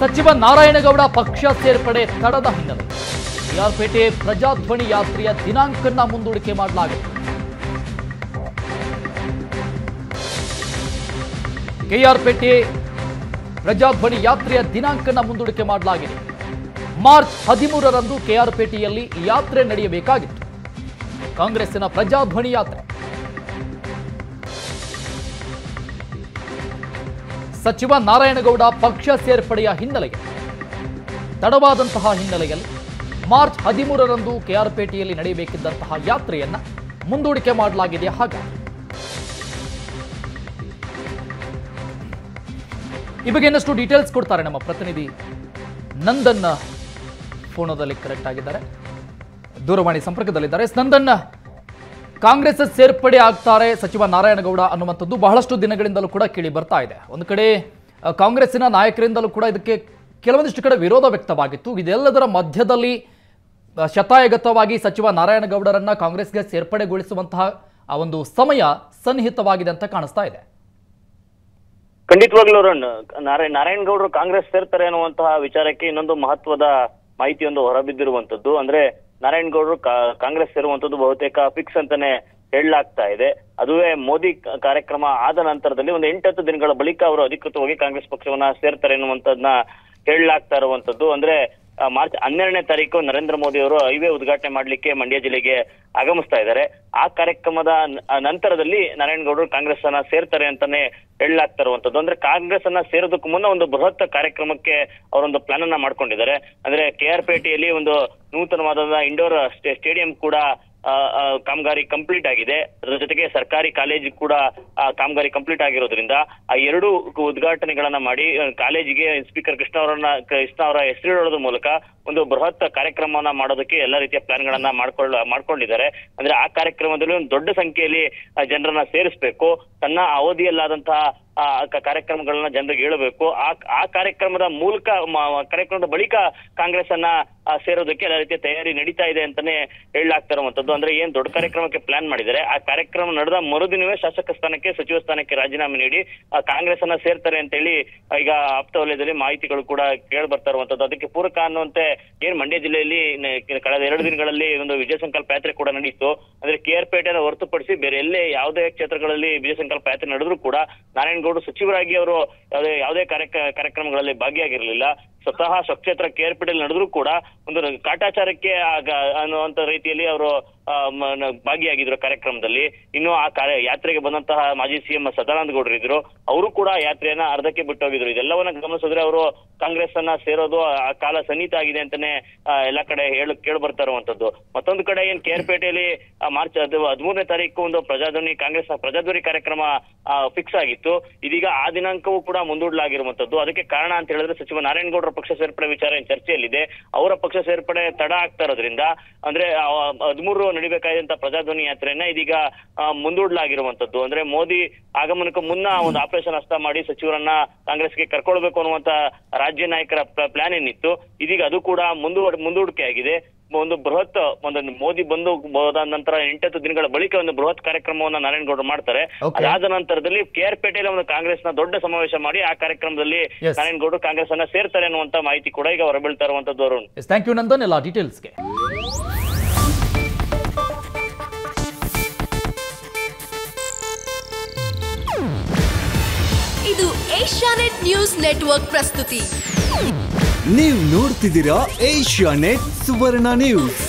ಸಚಿವ ನಾರಾಯಣಗೌಡ ಪಕ್ಷ ಸೇರ್ಪಡೆ ತಡದ ಹಿನ್ನೆಲೆ KR Pete ಪ್ರಜಾಧ್ವನಿ ಯಾತ್ರೆಯ ದಿನಾಂಕವನ್ನು ಮುಂದೂಡಿಕೆ ಮಾಡಲಾಗಿದೆ. KR Pete ಪ್ರಜಾಧ್ವನಿ ಯಾತ್ರೆಯ ದಿನಾಂಕವನ್ನು ಮುಂದೂಡಿಕೆ ಮಾಡಲಾಗಿದೆ. ಮಾರ್ಚ್ 13ರಂದು KR Peteಯಲ್ಲಿ ಯಾತ್ರೆ ನಡೆಯಬೇಕಾಗಿತ್ತು. ಕಾಂಗ್ರೆಸ್ಸಿನ ಪ್ರಜಾಧ್ವನಿ ಯಾತ್ರೆ ಸಚಿವ ನಾರಾಯಣಗೌಡ ಪಕ್ಷ ಸೇರ್ಪಡೆಯ ಹಿನ್ನೆಲೆಯಲ್ಲಿ ತಡವಾದಂತಹ ಹಿನ್ನೆಲೆಯಲ್ಲಿ ಮಾರ್ಚ್ 13ರಂದು KR Peteಯಲ್ಲಿ ನಡೆಯಬೇಕಿದ್ದಂತಹ ಯಾತ್ರೆಯನ್ನು ಮುಂದೂಡಿಕೆ ಮಾಡಲಾಗಿದೆ. ಹಾಗಾಗಿ ಈ ಬಗ್ಗೆ ಇನ್ನಷ್ಟು ಡೀಟೇಲ್ಸ್ ಕೊಡ್ತಾರೆ ನಮ್ಮ ಪ್ರತಿನಿಧಿ ನಂದನ್. ಫೋನದಲ್ಲಿ ಕರೆಕ್ಟ್ ಆಗಿದ್ದಾರೆ, ದೂರವಾಣಿ ಸಂಪರ್ಕದಲ್ಲಿದ್ದಾರೆ. ನಂದನ್, ಕಾಂಗ್ರೆಸ್ ಸೇರ್ಪಡೆ ಆಗ್ತಾರೆ ಸಚಿವ ನಾರಾಯಣಗೌಡ ಅನ್ನುವಂಥದ್ದು ಬಹಳಷ್ಟು ದಿನಗಳಿಂದಲೂ ಕೂಡ ಕೇಳಿ ಬರ್ತಾ ಇದೆ. ಒಂದು ಕಡೆ ಕಾಂಗ್ರೆಸ್ಸಿನ ನಾಯಕರಿಂದಲೂ ಕೂಡ ಇದಕ್ಕೆ ಕೆಲವೊಂದಿಷ್ಟು ಕಡೆ ವಿರೋಧ ವ್ಯಕ್ತವಾಗಿತ್ತು. ಇದೆಲ್ಲದರ ಮಧ್ಯದಲ್ಲಿ ಶತಾಯಗತವಾಗಿ ಸಚಿವ ನಾರಾಯಣಗೌಡರನ್ನ ಕಾಂಗ್ರೆಸ್ಗೆ ಸೇರ್ಪಡೆಗೊಳಿಸುವಂತಹ ಆ ಒಂದು ಸಮಯ ಸನ್ನಿಹಿತವಾಗಿದೆ ಅಂತ ಕಾಣಿಸ್ತಾ ಇದೆ. ಖಂಡಿತವಾಗ್ಲೂ ನಾರಾಯಣಗೌಡರು ಕಾಂಗ್ರೆಸ್ ಸೇರ್ತಾರೆ ಅನ್ನುವಂತಹ ವಿಚಾರಕ್ಕೆ ಇನ್ನೊಂದು ಮಹತ್ವದ ಮಾಹಿತಿಯೊಂದು ಹೊರಬಿದ್ದಿರುವಂತದ್ದು. ಅಂದ್ರೆ ನಾರಾಯಣಗೌಡರು ಕಾಂಗ್ರೆಸ್ ಸೇರುವಂತದ್ದು ಬಹುತೇಕ ಫಿಕ್ಸ್ ಅಂತಾನೆ ಹೇಳಲಾಗ್ತಾ ಇದೆ. ಅದುವೇ ಮೋದಿ ಕಾರ್ಯಕ್ರಮ ಆದ ನಂತರದಲ್ಲಿ ಒಂದು 8-10 ದಿನಗಳ ಬಳಿಕ ಅವರು ಅಧಿಕೃತವಾಗಿ ಕಾಂಗ್ರೆಸ್ ಪಕ್ಷವನ್ನ ಸೇರ್ತಾರೆ ಎನ್ನುವಂಥದ್ದನ್ನ ಹೇಳಲಾಗ್ತಾ ಇರುವಂತದ್ದು. ಅಂದ್ರೆ ಮಾರ್ಚ್ 12ನೇ ತಾರೀಕು ನರೇಂದ್ರ ಮೋದಿ ಅವರು ಹೈವೇ ಉದ್ಘಾಟನೆ ಮಾಡ್ಲಿಕ್ಕೆ ಮಂಡ್ಯ ಜಿಲ್ಲೆಗೆ ಆಗಮಿಸ್ತಾ ಇದ್ದಾರೆ. ಆ ಕಾರ್ಯಕ್ರಮದ ನಂತರದಲ್ಲಿ ನಾರಾಯಣಗೌಡರು ಕಾಂಗ್ರೆಸ್ ಅನ್ನ ಸೇರ್ತಾರೆ ಅಂತಾನೆ ಹೇಳಲಾಗ್ತಾ ಇರುವಂತದ್ದು. ಅಂದ್ರೆ ಕಾಂಗ್ರೆಸ್ ಅನ್ನ ಸೇರೋದಕ್ಕೂ ಮುನ್ನ ಒಂದು ಬೃಹತ್ ಕಾರ್ಯಕ್ರಮಕ್ಕೆ ಅವರೊಂದು ಪ್ಲಾನ್ ಅನ್ನ ಮಾಡ್ಕೊಂಡಿದ್ದಾರೆ. ಅಂದ್ರೆ KR Peteಯಲ್ಲಿ ಒಂದು ನೂತನವಾದ ಇಂಡೋರ್ ಸ್ಟೇಡಿಯಂ ಕೂಡ ಕಾಮಗಾರಿ ಕಂಪ್ಲೀಟ್ ಆಗಿದೆ. ಅದರ ಜೊತೆಗೆ ಸರ್ಕಾರಿ ಕಾಲೇಜು ಕೂಡ ಕಾಮಗಾರಿ ಕಂಪ್ಲೀಟ್ ಆಗಿರೋದ್ರಿಂದ ಆ ಎರಡೂ ಉದ್ಘಾಟನೆಗಳನ್ನ ಮಾಡಿ ಕಾಲೇಜಿಗೆ ಸ್ಪೀಕರ್ ಕೃಷ್ಣ ಅವರ ಹೆಸರಿಡೋದ್ರ ಮೂಲಕ ಒಂದು ಬೃಹತ್ ಕಾರ್ಯಕ್ರಮವನ್ನ ಮಾಡೋದಕ್ಕೆ ಎಲ್ಲಾ ರೀತಿಯ ಪ್ಲಾನ್ಗಳನ್ನ ಮಾಡ್ಕೊಂಡಿದ್ದಾರೆ. ಅಂದ್ರೆ ಆ ಕಾರ್ಯಕ್ರಮದಲ್ಲಿ ಒಂದು ದೊಡ್ಡ ಸಂಖ್ಯೆಯಲ್ಲಿ ಜನರನ್ನ ಸೇರಿಸಬೇಕು, ತನ್ನ ಅವಧಿಯಲ್ಲಾದಂತಹ ಕಾರ್ಯಕ್ರಮಗಳನ್ನ ಜನರಿಗೆ ಹೇಳಬೇಕು. ಆ ಕಾರ್ಯಕ್ರಮದ ಮೂಲಕ ಕಾರ್ಯಕ್ರಮದ ಬಳಿಕ ಕಾಂಗ್ರೆಸ್ ಅನ್ನ ಸೇರೋದಕ್ಕೆ ಎಲ್ಲ ರೀತಿಯ ತಯಾರಿ ನಡೀತಾ ಇದೆ ಅಂತಾನೆ ಹೇಳಲಾಗ್ತಾ ಇರುವಂತದ್ದು. ಅಂದ್ರೆ ಏನ್ ದೊಡ್ಡ ಕಾರ್ಯಕ್ರಮಕ್ಕೆ ಪ್ಲಾನ್ ಮಾಡಿದ್ದಾರೆ. ಆ ಕಾರ್ಯಕ್ರಮ ನಡೆದ ಮರುದಿನವೇ ಶಾಸಕ ಸ್ಥಾನಕ್ಕೆ ಸಚಿವ ಸ್ಥಾನಕ್ಕೆ ರಾಜೀನಾಮೆ ನೀಡಿ ಕಾಂಗ್ರೆಸ್ ಅನ್ನ ಸೇರ್ತಾರೆ ಅಂತ ಹೇಳಿ ಈಗ ಆಪ್ತ ವಲಯದಲ್ಲಿ ಮಾಹಿತಿಗಳು ಕೂಡ ಕೇಳಿ ಬರ್ತಾ ಇರುವಂತದ್ದು. ಅದಕ್ಕೆ ಪೂರಕ ಅನ್ನುವಂತೆ ಏನ್ ಮಂಡ್ಯ ಜಿಲ್ಲೆಯಲ್ಲಿ ಕಳೆದ 2 ದಿನಗಳಲ್ಲಿ ಒಂದು ವಿಜಯ ಸಂಕಲ್ಪ ಯಾತ್ರೆ ಕೂಡ ನಡೆಯಿತು. ಅಂದ್ರೆ KR Peteಯನ್ನು ಹೊರತುಪಡಿಸಿ ಬೇರೆ ಎಲ್ಲೇ ಯಾವುದೇ ಕ್ಷೇತ್ರಗಳಲ್ಲಿ ವಿಜಯ ಸಂಕಲ್ಪ ಯಾತ್ರೆ ನಡೆದ್ರು ಕೂಡ ನಾರಾಯಣಗೌಡ ಸಚಿವರಾಗಿ ಅವರು ಯಾವುದೇ ಕಾರ್ಯಕ್ರಮಗಳಲ್ಲಿ ಭಾಗಿಯಾಗಿರಲಿಲ್ಲ. ಸ್ವತಃ ಸ್ವಕ್ಷೇತ್ರ KR Peteಯಲ್ಲಿ ನಡೆದ್ರು ಕೂಡ ಒಂದು ಕಾಟಾಚಾರಕ್ಕೆ ಅನ್ನುವಂತ ರೀತಿಯಲ್ಲಿ ಅವರು ಭಾಗಿಯಾಗಿದ್ರು ಕಾರ್ಯಕ್ರಮದಲ್ಲಿ. ಇನ್ನು ಆ ಯಾತ್ರೆಗೆ ಬಂದಂತಹ ಮಾಜಿ ಸಿಎಂ ಸದಾನಂದ ಗೌಡರು ಇದ್ರು, ಅವರು ಕೂಡ ಯಾತ್ರೆಯನ್ನ ಅರ್ಧಕ್ಕೆ ಬಿಟ್ಟು ಹೋಗಿದ್ರು. ಇದೆಲ್ಲವನ್ನ ಗಮನಿಸಿದ್ರೆ ಅವರು ಕಾಂಗ್ರೆಸ್ ಅನ್ನ ಸೇರೋದು ಆ ಕಾಲ ಸನ್ನಿಹಿತ ಆಗಿದೆ ಅಂತಾನೆ ಎಲ್ಲಾ ಕಡೆ ಕೇಳಿ ಬರ್ತಾ ಇರುವಂತದ್ದು. ಮತ್ತೊಂದು ಕಡೆ ಏನ್ KR Peteಯಲ್ಲಿ ಮಾರ್ಚ್ 13ನೇ ತಾರೀಕು ಒಂದು ಕಾಂಗ್ರೆಸ್ ಪ್ರಜಾಧ್ವನಿ ಕಾರ್ಯಕ್ರಮ ಫಿಕ್ಸ್ ಆಗಿತ್ತು. ಇದೀಗ ಆ ದಿನಾಂಕವೂ ಕೂಡ ಮುಂದೂಡಲಾಗಿರುವಂತದ್ದು. ಅದಕ್ಕೆ ಕಾರಣ ಅಂತ ಹೇಳಿದ್ರೆ ಸಚಿವ ನಾರಾಯಣಗೌಡರ ಪಕ್ಷ ಸೇರ್ಪಡೆ ವಿಚಾರ ಏನ್ ಚರ್ಚೆಯಲ್ಲಿದೆ, ಅವರ ಪಕ್ಷ ಸೇರ್ಪಡೆ ತಡ ಆಗ್ತಾ ಇರೋದ್ರಿಂದ ಅಂದ್ರೆ 13 ನಡಿಬೇಕಾದಂತ ಪ್ರಜಾಧ್ವನಿ ಯಾತ್ರೆಯನ್ನ ಇದೀಗ ಮುಂದೂಡಲಾಗಿರುವಂತದ್ದು. ಅಂದ್ರೆ ಮೋದಿ ಆಗಮನಕ್ಕೂ ಮುನ್ನ ಒಂದು ಆಪರೇಷನ್ ಹಸ್ತ ಮಾಡಿ ಸಚಿವರನ್ನ ಕಾಂಗ್ರೆಸ್ಗೆ ಕರ್ಕೊಳ್ಬೇಕು ಅನ್ನುವಂತ ರಾಜ್ಯ ನಾಯಕರ ಪ್ಲಾನ್ ಏನಿತ್ತು ಇದೀಗ ಅದು ಕೂಡ ಮುಂದೂಡಿಕೆ ಆಗಿದೆ. ಒಂದು ಬೃಹತ್ ಮೋದಿ ಬಂದು ಹೋದ ನಂತರ 8-10 ದಿನಗಳ ಬಳಿಕ ಒಂದು ಬೃಹತ್ ಕಾರ್ಯಕ್ರಮವನ್ನ ನಾರಾಯಣಗೌಡರು ಮಾಡ್ತಾರೆ. ಅದಾದ ನಂತರದಲ್ಲಿ KR Peteಯಲ್ಲಿ ಒಂದು ಕಾಂಗ್ರೆಸ್ನ ದೊಡ್ಡ ಸಮಾವೇಶ ಮಾಡಿ ಆ ಕಾರ್ಯಕ್ರಮದಲ್ಲಿ ನಾರಾಯಣಗೌಡರು ಕಾಂಗ್ರೆಸ್ ಅನ್ನ ಸೇರ್ತಾರೆ ಅನ್ನುವಂತ ಮಾಹಿತಿ ಕೂಡ ಈಗ ಹೊರಬೀಳ್ತಾ ಇರುವಂತದ್ದು. ಅರುಣ್, ಥ್ಯಾಂಕ್ ಯು ನಂದನ್ ಎಲ್ಲ ಡೀಟೇಲ್ಸ್ಗೆ. ಇದು ಏಷ್ಯಾನೆಟ್ ನ್ಯೂಸ್ ನೆಟ್ವರ್ಕ್ ಪ್ರಸ್ತುತಿ. ನೀವು ನೋಡ್ತಿದ್ದೀರಾ ಏಷ್ಯಾನೆಟ್ ಸುವರ್ಣ ನ್ಯೂಸ್.